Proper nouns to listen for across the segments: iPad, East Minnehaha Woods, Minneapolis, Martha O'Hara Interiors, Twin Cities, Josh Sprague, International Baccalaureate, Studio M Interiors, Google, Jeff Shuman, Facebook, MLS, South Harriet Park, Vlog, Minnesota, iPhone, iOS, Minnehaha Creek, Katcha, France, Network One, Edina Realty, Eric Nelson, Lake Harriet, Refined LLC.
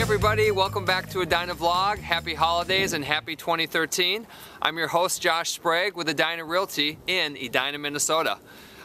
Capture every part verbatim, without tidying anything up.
Hey everybody, welcome back to Edina Vlog. Happy holidays and happy twenty thirteen. I'm your host Josh Sprague with Edina Realty in Edina, Minnesota.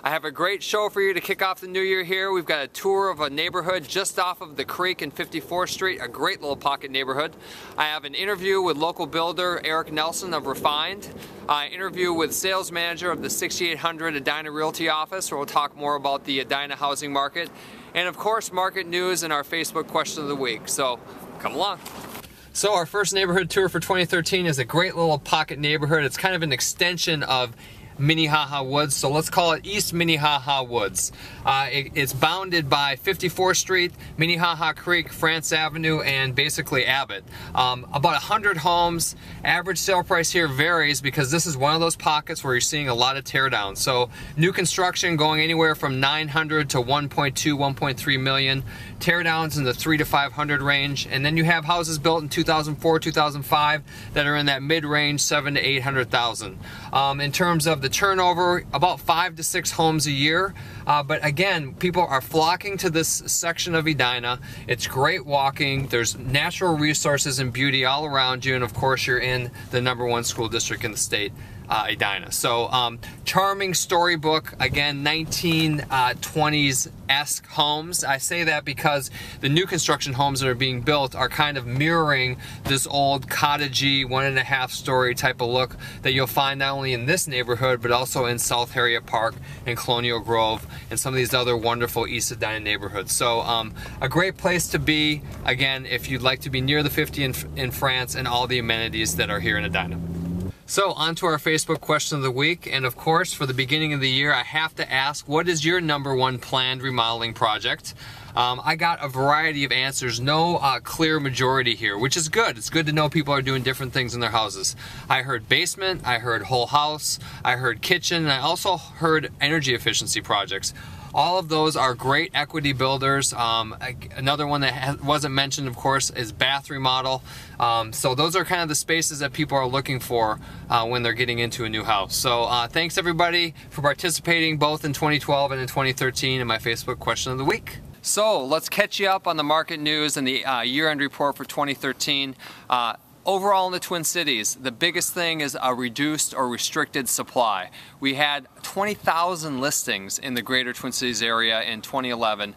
I have a great show for you to kick off the new year here. We've got a tour of a neighborhood just off of the creek in fifty-fourth street, a great little pocket neighborhood. I have an interview with local builder Eric Nelson of Refined. I interview with sales manager of the sixty-eight hundred Edina Realty office, where we'll talk more about the Edina housing market. And of course, market news and our Facebook question of the week. So come along. So our first neighborhood tour for twenty thirteen is a great little pocket neighborhood. It's kind of an extension of Minnehaha Woods, so let's call it East Minnehaha Woods. Uh, it, it's bounded by fifty-fourth street, Minnehaha Creek, France Avenue, and basically Abbott. Um, about one hundred homes. Average sale price here varies because this is one of those pockets where you're seeing a lot of teardowns. So new construction going anywhere from nine hundred to one point two, one point three million. Teardowns in the three to five hundred range, and then you have houses built in two thousand four, two thousand five that are in that mid-range, seven to eight hundred thousand. Um, in terms of the turnover, about five to six homes a year. Uh, but again, people are flocking to this section of Edina. It's great walking. There's natural resources and beauty all around you, and of course, you're in the number one school district in the state. Uh, Edina. So um, charming storybook, again, nineteen twenties-esque homes. I say that because the new construction homes that are being built are kind of mirroring this old cottagey, one and a half story type of look that you'll find not only in this neighborhood, but also in South Harriet Park and Colonial Grove and some of these other wonderful East Edina neighborhoods. So um, a great place to be, again, if you'd like to be near the fifty in, in France and all the amenities that are here in Edina. So on to our Facebook question of the week, and of course for the beginning of the year I have to ask, what is your number one planned remodeling project? Um, I got a variety of answers, no uh, clear majority here, which is good. It's good to know people are doing different things in their houses. I heard basement, I heard whole house, I heard kitchen, and I also heard energy efficiency projects. All of those are great equity builders. Um, another one that wasn't mentioned, of course, is bath remodel. Um, so those are kind of the spaces that people are looking for uh, when they're getting into a new house. So uh, thanks everybody for participating both in twenty twelve and in twenty thirteen in my Facebook question of the week. So let's catch you up on the market news and the uh, year-end report for twenty thirteen. Uh, Overall in the Twin Cities, the biggest thing is a reduced or restricted supply. We had twenty thousand listings in the greater Twin Cities area in twenty eleven,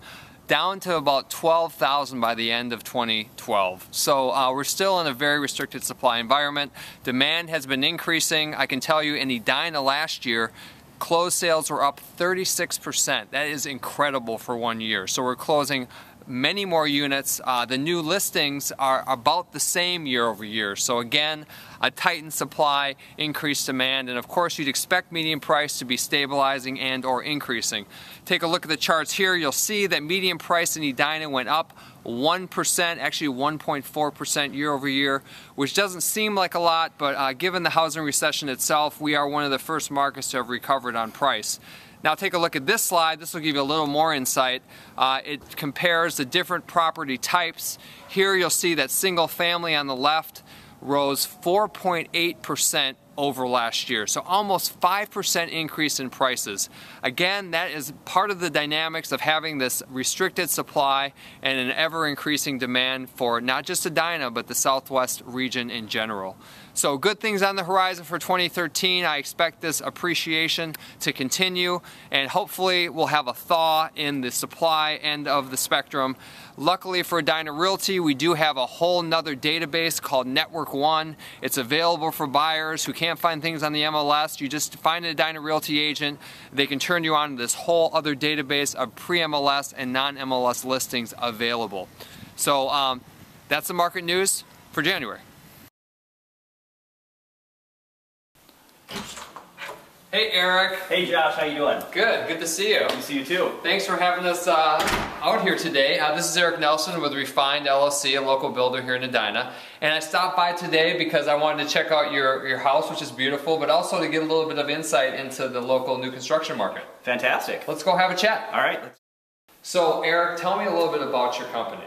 down to about twelve thousand by the end of twenty twelve. So uh, we're still in a very restricted supply environment. Demand has been increasing. I can tell you in Edina last year, closed sales were up thirty-six percent. That is incredible for one year. So we're closing many more units. Uh, the new listings are about the same year over year. So again, a tightened supply, increased demand, and of course you'd expect median price to be stabilizing and or increasing. Take a look at the charts here. You'll see that median price in Edina went up one percent, actually one point four percent year over year, which doesn't seem like a lot, but uh, given the housing recession itself, we are one of the first markets to have recovered on price. Now take a look at this slide. This will give you a little more insight. Uh, it compares the different property types. Here you'll see that single family on the left rose four point eight percent over last year, so almost five percent increase in prices. Again, that is part of the dynamics of having this restricted supply and an ever-increasing demand for not just Edina, but the Southwest region in general. So good things on the horizon for twenty thirteen. I expect this appreciation to continue, and hopefully we'll have a thaw in the supply end of the spectrum. Luckily for Edina Realty, we do have a whole nother database called Network One. It's available for buyers who can't find things on the M L S. You just find an Edina Realty agent. They can turn you on to this whole other database of pre-M L S and non-M L S listings available. So um, that's the market news for January. Hey Eric. Hey Josh, how you doing? Good, good to see you. Good to see you too. Thanks for having us uh, out here today. Uh, this is Eric Nelson with Refined L L C, a local builder here in Edina. And I stopped by today because I wanted to check out your, your house, which is beautiful, but also to get a little bit of insight into the local new construction market. Fantastic. Let's go have a chat. All right. So Eric, tell me a little bit about your company.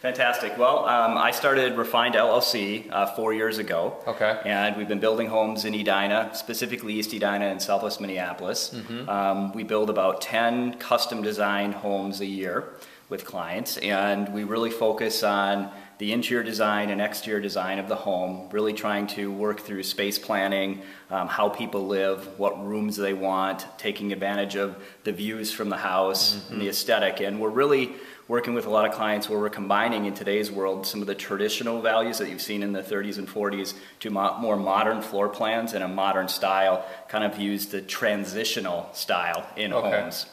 Fantastic. Well, um, I started Refined L L C uh, four years ago. Okay. And we've been building homes in Edina, specifically East Edina and Southwest Minneapolis. Mm-hmm. um, we build about ten custom-designed homes a year. with clients, and we really focus on the interior design and exterior design of the home, really trying to work through space planning, um, how people live, what rooms they want, taking advantage of the views from the house, mm-hmm. and the aesthetic. And we're really working with a lot of clients where we're combining in today's world some of the traditional values that you've seen in the thirties and forties to mo- more modern floor plans and a modern style, kind of use the transitional style in okay. homes.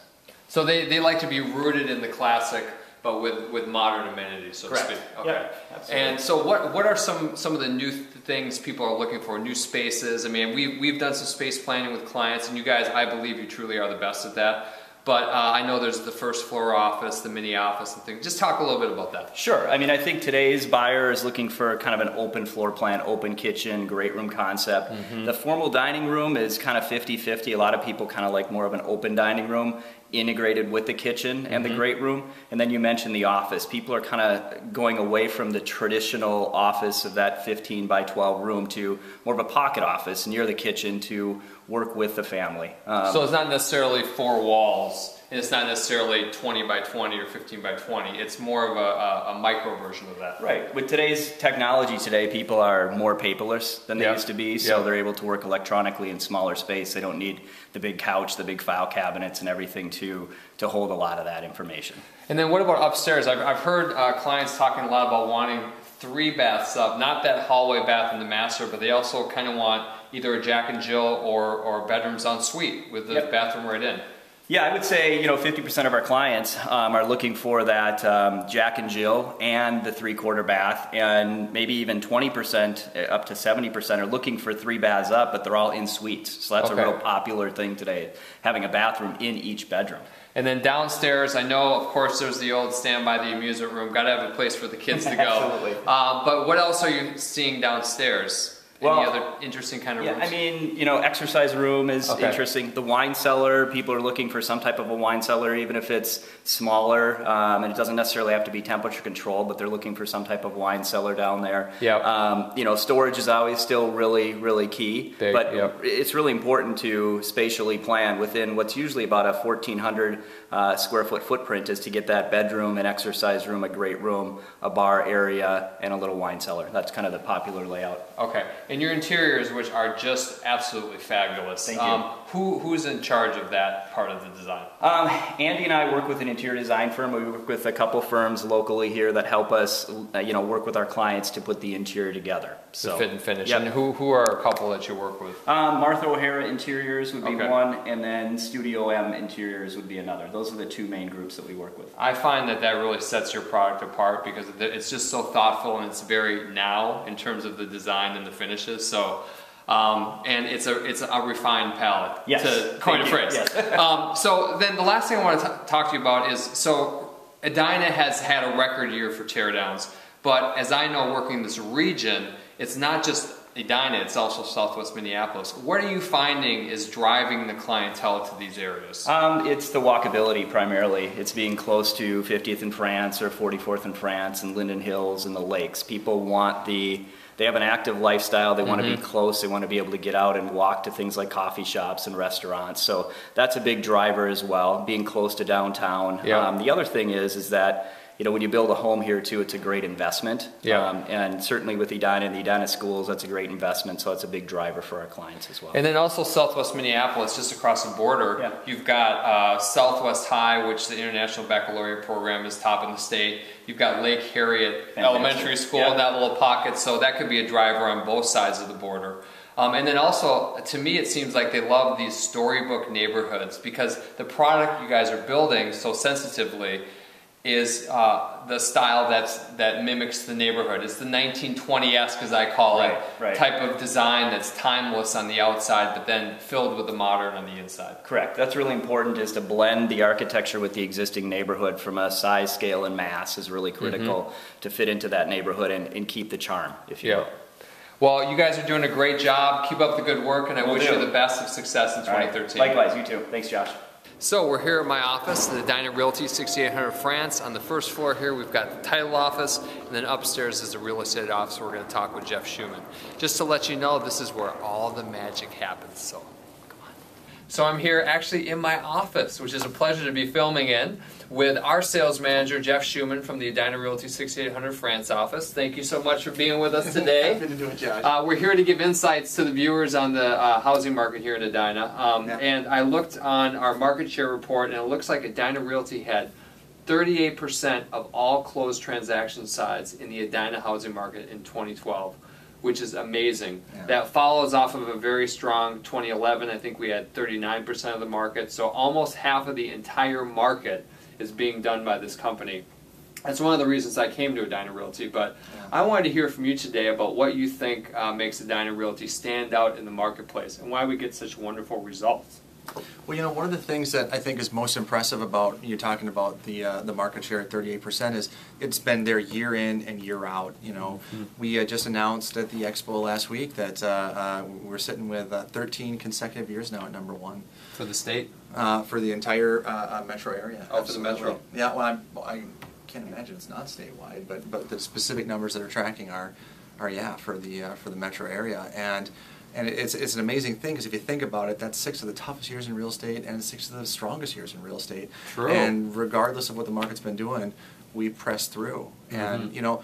So they, they like to be rooted in the classic, but with, with modern amenities, so Correct. to speak. Okay. Yep, absolutely. And so what what are some, some of the new th things people are looking for, new spaces? I mean, we've, we've done some space planning with clients, and you guys, I believe you truly are the best at that. But uh, I know there's the first floor office, the mini office and things. Just talk a little bit about that. Sure. I mean, I think today's buyer is looking for kind of an open floor plan, open kitchen, great room concept. Mm-hmm. The formal dining room is kind of fifty fifty. A lot of people kind of like more of an open dining room integrated with the kitchen and mm-hmm. the great room. And then you mentioned the office. People are kind of going away from the traditional office of that fifteen by twelve room to more of a pocket office near the kitchen to work with the family. Um, so it's not necessarily four walls, and it's not necessarily twenty by twenty or fifteen by twenty. It's more of a, a, a micro version of that. Right. With today's technology today, people are more paperless than they yep. used to be, so yep. they're able to work electronically in smaller space. They don't need the big couch, the big file cabinets, and everything to, to hold a lot of that information. And then what about upstairs? I've, I've heard uh, clients talking a lot about wanting three baths up, not that hallway bath in the master, but they also kind of want either a Jack and Jill or, or bedrooms en suite with the yep. bathroom right in. Yeah, I would say, you know, fifty percent of our clients um, are looking for that um, Jack and Jill and the three-quarter bath, and maybe even twenty percent, up to seventy percent, are looking for three baths up, but they're all in suites. So that's okay. a real popular thing today, having a bathroom in each bedroom. And then downstairs, I know, of course, there's the old stand by the amusement room. Got to have a place for the kids to go. Absolutely. Uh, but what else are you seeing downstairs? Any well, other interesting kind of yeah, rooms? I mean, you know, exercise room is okay. interesting. The wine cellar, people are looking for some type of a wine cellar, even if it's smaller, um, and it doesn't necessarily have to be temperature controlled, but they're looking for some type of wine cellar down there. Yep. Um, you know, storage is always still really, really key, Big, but yep. it's really important to spatially plan within what's usually about a fourteen hundred uh, square foot footprint, is to get that bedroom, an exercise room, a great room, a bar area, and a little wine cellar. That's kind of the popular layout. Okay. And your interiors, which are just absolutely fabulous. Thank you. Um, who, who's in charge of that part of the design? Um, Andy and I work with an interior design firm. We work with a couple firms locally here that help us, uh, you know, work with our clients to put the interior together. So the fit and finish. Yep. And who, who are a couple that you work with? Um, Martha O'Hara Interiors would be okay. one, and then Studio M Interiors would be another. Those are the two main groups that we work with. I find that that really sets your product apart because it's just so thoughtful, and it's very now in terms of the design and the finish. So, um, and it's a it's a refined palette, yes. to coin a phrase. Yes. um, so then the last thing I want to talk to you about is, so Edina has had a record year for teardowns, but as I know, working this region, it's not just Edina, it's also Southwest Minneapolis. What are you finding is driving the clientele to these areas? Um, it's the walkability primarily. It's being close to fiftieth and France, or forty-fourth and France, and Linden Hills and the lakes. People want the They have an active lifestyle. They want mm-hmm. to be close. They want to be able to get out and walk to things like coffee shops and restaurants. So that's a big driver as well, being close to downtown. Yeah. Um, the other thing is, is that, you know, when you build a home here too, it's a great investment. Yeah. Um, and certainly with Edina and the Edina schools, that's a great investment. So that's a big driver for our clients as well. And then also Southwest Minneapolis, just across the border, yeah. you've got uh, Southwest High, which the International Baccalaureate program is top in the state. You've got Lake Harriet Fantastic. Elementary School yeah. in that little pocket. So that could be a driver on both sides of the border. Um, and then also, to me, it seems like they love these storybook neighborhoods because the product you guys are building so sensitively is uh, the style that's, that mimics the neighborhood. It's the nineteen twenty-esque, as I call right, it, right. type of design that's timeless on the outside, but then filled with the modern on the inside. Correct. That's really important, is to blend the architecture with the existing neighborhood from a size, scale, and mass is really critical mm-hmm. to fit into that neighborhood and, and keep the charm, if you yeah. will. Well, you guys are doing a great job. Keep up the good work, and I Will wish do. you the best of success in twenty thirteen. Right. Likewise, you too. Thanks, Josh. So we're here at my office, the Edina Realty, sixty-eight hundred France. On the first floor here, we've got the title office, and then upstairs is the real estate office. We're going to talk with Jeff Shuman. Just to let you know, this is where all the magic happens. So come on. So I'm here actually in my office, which is a pleasure to be filming in, with our sales manager, Jeff Shuman, from the Edina Realty sixty-eight hundred France office. Thank you so much for being with us today. Happy to do it, Josh. Uh, we're here to give insights to the viewers on the uh, housing market here in Edina. Um, yeah. And I looked on our market share report, and it looks like Edina Realty had thirty-eight percent of all closed transaction sides in the Edina housing market in twenty twelve, which is amazing. Yeah. That follows off of a very strong twenty eleven. I think we had thirty-nine percent of the market, so almost half of the entire market is being done by this company. That's one of the reasons I came to Edina Realty, but yeah. I wanted to hear from you today about what you think uh, makes Edina Realty stand out in the marketplace and why we get such wonderful results. Well, you know, one of the things that I think is most impressive about you talking about the uh, the market share at thirty-eight percent is it's been there year in and year out. You know, mm-hmm. we uh, just announced at the expo last week that uh, uh, we're sitting with uh, thirteen consecutive years now at number one for the state, uh, for the entire uh, uh, metro area. Oh, for the metro. Yeah. Well, I'm, I can't imagine it's not statewide, but but the specific numbers that are tracking are are yeah for the uh, for the metro area. And. And it's, it's an amazing thing, because if you think about it, that's six of the toughest years in real estate and six of the strongest years in real estate. True. And regardless of what the market's been doing, we press through. Mm-hmm. And, you know,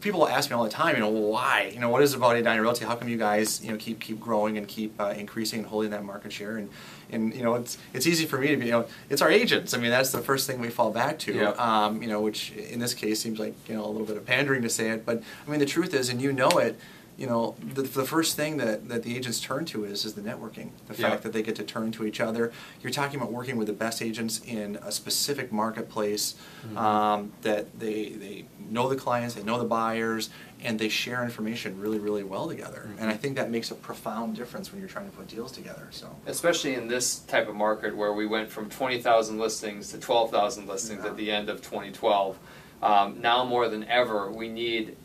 people ask me all the time, you know, why? You know, what is it about Edina Realty? How come you guys, you know, keep keep growing and keep uh, increasing and holding that market share? And, and you know, it's it's easy for me to be, you know, it's our agents. I mean, that's the first thing we fall back to. Yeah. Um, you know, which in this case seems like, you know, a little bit of pandering to say it, but I mean, the truth is, and you know it, you know, the, the first thing that, that the agents turn to is, is the networking, the yeah. fact that they get to turn to each other. You're talking about working with the best agents in a specific marketplace, mm-hmm. um, that they, they know the clients, they know the buyers, and they share information really, really well together. Mm-hmm. And I think that makes a profound difference when you're trying to put deals together. So, especially in this type of market where we went from twenty thousand listings to twelve thousand listings yeah. at the end of twenty twelve, um, now more than ever, we need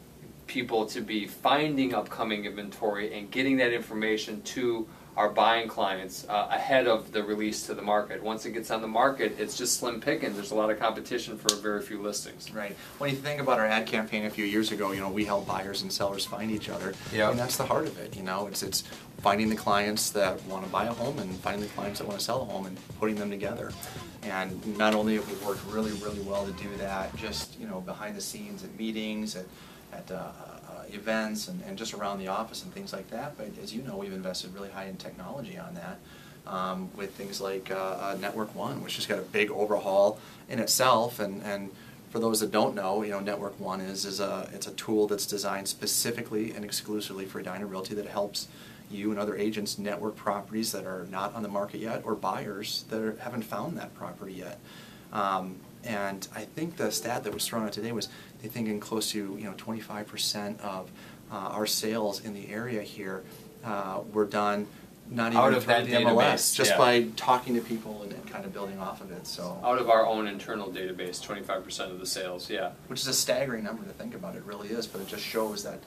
people to be finding upcoming inventory and getting that information to our buying clients uh, ahead of the release to the market. Once it gets on the market, it's just slim pickings. There's a lot of competition for very few listings. Right. When you think about our ad campaign a few years ago, you know, we helped buyers and sellers find each other. Yeah. And that's the heart of it. You know, it's it's finding the clients that want to buy a home and finding the clients that want to sell a home and putting them together. And not only have we worked really, really well to do that, just, you know, behind the scenes at meetings and at uh, uh, events and, and just around the office and things like that. But as you know, we've invested really high in technology on that um, with things like uh, uh, Network One, which has got a big overhaul in itself. And, and for those that don't know, you know, Network One is, is a, it's a tool that's designed specifically and exclusively for Edina Realty that helps you and other agents network properties that are not on the market yet or buyers that are, haven't found that property yet. Um, And I think the stat that was thrown out today was they think in close to, you know, twenty-five percent of uh, our sales in the area here uh, were done not even out of through that the database, M L S, just yeah. by talking to people and, and kind of building off of it. So out of our own internal database, twenty-five percent of the sales, yeah, which is a staggering number to think about. It really is, but it just shows that,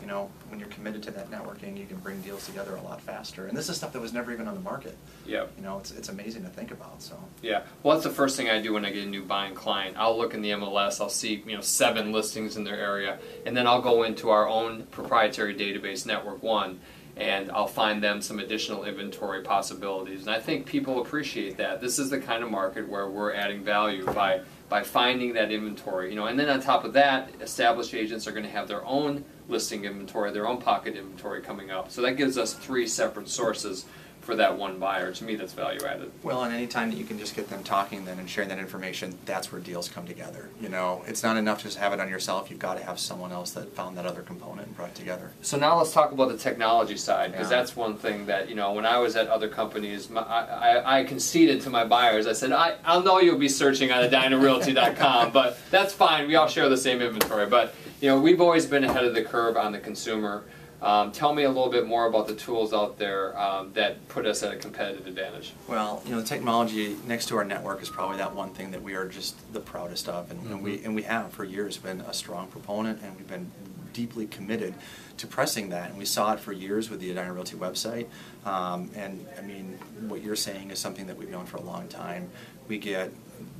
you know, when you're committed to that networking, you can bring deals together a lot faster. And this is stuff that was never even on the market. Yeah. You know, it's, it's amazing to think about. So. Yeah. Well, that's the first thing I do when I get a new buying client. I'll look in the M L S. I'll see, you know, seven listings in their area. And then I'll go into our own proprietary database, Network One, and I'll find them some additional inventory possibilities. And I think people appreciate that. This is the kind of market where we're adding value by, by finding that inventory. You know, and then on top of that, established agents are going to have their own listing inventory, their own pocket inventory coming up. So that gives us three separate sources for that one buyer. To me, that's value added. Well, and any time that you can just get them talking then and sharing that information, that's where deals come together. You know, it's not enough to just have it on yourself. You've got to have someone else that found that other component and brought it together. So now let's talk about the technology side, because yeah. that's one thing that, you know, when I was at other companies, my, I, I, I conceded to my buyers. I said, I, I'll know you'll be searching on edina realty dot com, but that's fine. We all share the same inventory. But, you know, we've always been ahead of the curve on the consumer. Um, tell me a little bit more about the tools out there um, that put us at a competitive advantage. Well, you know, the technology next to our network is probably that one thing that we are just the proudest of, and, mm-hmm. and we and we have for years been a strong proponent, and we've been deeply committed to pressing that. And we saw it for years with the Edina Realty website. Um, and I mean, what you're saying is something that we've known for a long time. We get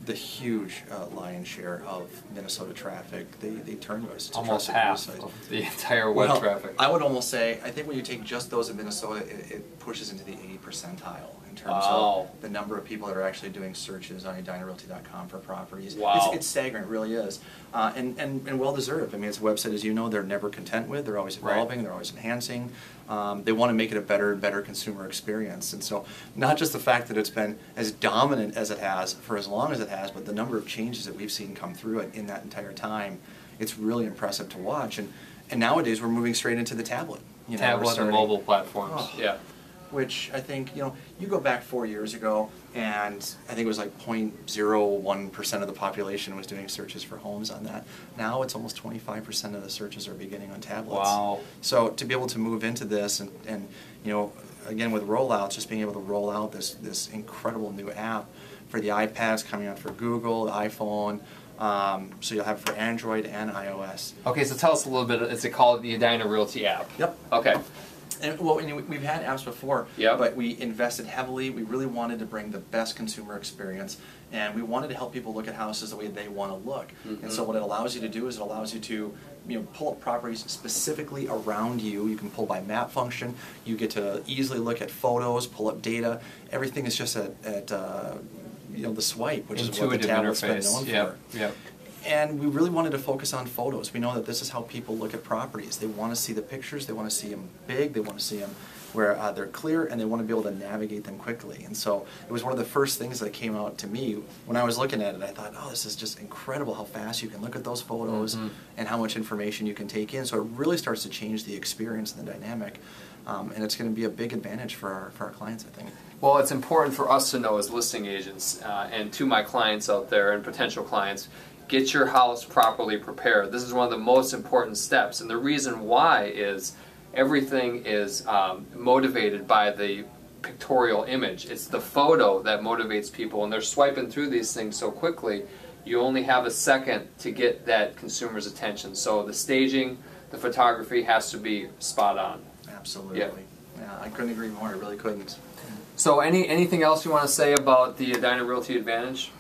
the huge uh, lion's share of Minnesota traffic. They, they turn to us. It's almost half of the entire web well, traffic. I would almost say, I think when you take just those in Minnesota, it, it pushes into the eighty percentile in terms wow. of the number of people that are actually doing searches on Edina Realty dot com for properties. Wow. It's, it's staggering, it really is. Uh, and, and, and well-deserved. I mean, it's a website, as you know, they're never content with. They're always evolving, right. They're always enhancing. Um, they want to make it a better and better consumer experience. And so not just the fact that it's been as dominant as it has for as long as it has, but the number of changes that we've seen come through it in that entire time, it's really impressive to watch. And, and nowadays we're moving straight into the tablet. You know, tablet starting, and mobile platforms, oh, yeah. Which I think, you know, you go back four years ago and I think it was like zero point zero one percent of the population was doing searches for homes on that. Now it's almost twenty-five percent of the searches are beginning on tablets. Wow. So to be able to move into this and, and you know, again with rollouts, just being able to roll out this, this incredible new app for the iPads coming out for Google, the iPhone, Um, so you'll have it for Android and iOS. Okay, so tell us a little bit. It's called the Edina Realty app. Yep. Okay. And, well, and we've had apps before, yep. but we invested heavily. We really wanted to bring the best consumer experience, and we wanted to help people look at houses the way they want to look. Mm-hmm. And so what it allows you to do is it allows you to you know, pull up properties specifically around you. You can pull by map function. You get to easily look at photos, pull up data. Everything is just at... at uh, you know, the swipe, which intuitive is what the tablet's been known yep. for. Yep. And we really wanted to focus on photos. We know that this is how people look at properties. They want to see the pictures, they want to see them big, they want to see them where uh, they're clear, and they want to be able to navigate them quickly. And so it was one of the first things that came out to me when I was looking at it. I thought, oh, this is just incredible how fast you can look at those photos mm-hmm. and how much information you can take in. So it really starts to change the experience and the dynamic. Um, and it's going to be a big advantage for our, for our clients, I think. Well, it's important for us to know as listing agents uh, and to my clients out there and potential clients, get your house properly prepared. This is one of the most important steps. And the reason why is everything is um, motivated by the pictorial image. It's the photo that motivates people. And they're swiping through these things so quickly, you only have a second to get that consumer's attention. So the staging, the photography has to be spot on. Absolutely. Yeah. yeah, I couldn't agree more. I really couldn't. So, any anything else you want to say about the Edina Realty Advantage?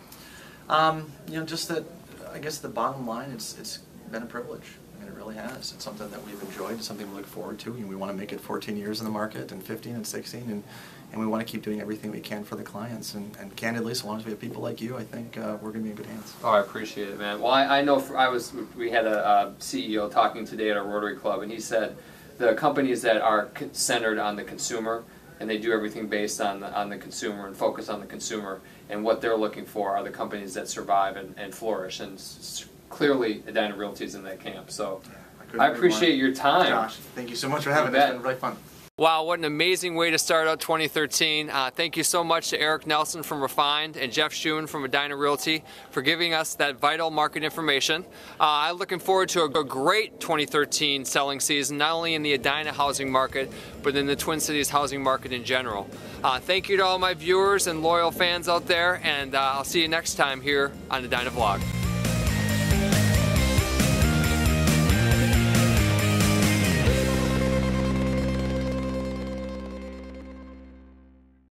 Um, you know, just that. I guess the bottom line, it's it's been a privilege. I mean, it really has. It's something that we've enjoyed. It's something we look forward to. And we want to make it fourteen years in the market, and fifteen, and sixteen, and and we want to keep doing everything we can for the clients. And, and candidly, so long as we have people like you, I think uh, we're going to be in good hands. Oh, I appreciate it, man. Well, I, I know for, I was. We had a, a C E O talking today at our Rotary Club, and he said, the companies that are centered on the consumer and they do everything based on the, on the consumer and focus on the consumer and what they're looking for are the companies that survive and, and flourish. And clearly, Edina Realty is in that camp. So I, I appreciate your time. Josh, thank you so much for having me. It's been really fun. Wow, what an amazing way to start out twenty thirteen. Uh, thank you so much to Eric Nelson from Refined and Jeff Shuman from Edina Realty for giving us that vital market information. Uh, I'm looking forward to a great twenty thirteen selling season, not only in the Edina housing market, but in the Twin Cities housing market in general. Uh, thank you to all my viewers and loyal fans out there, and uh, I'll see you next time here on Edina Vlog.